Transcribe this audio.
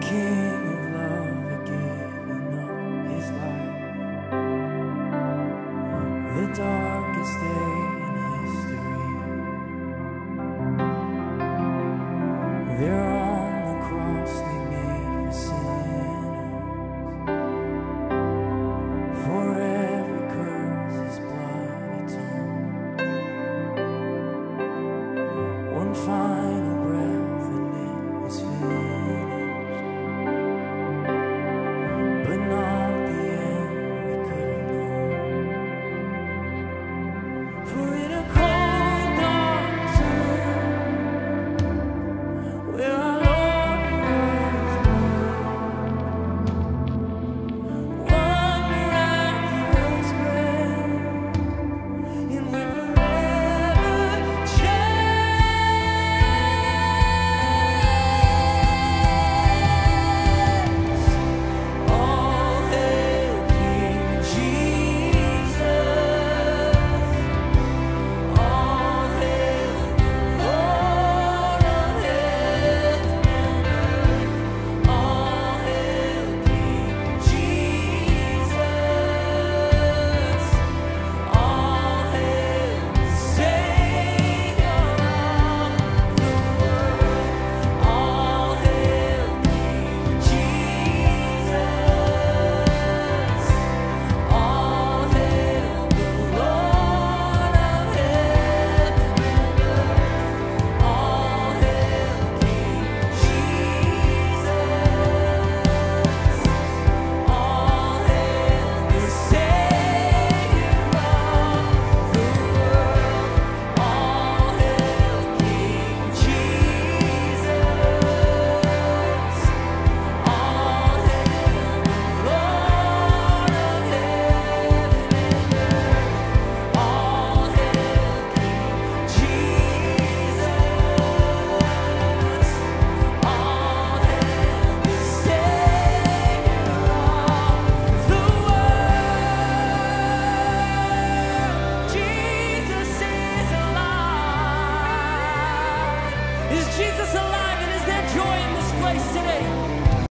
the king of love had given up his life. The darkest day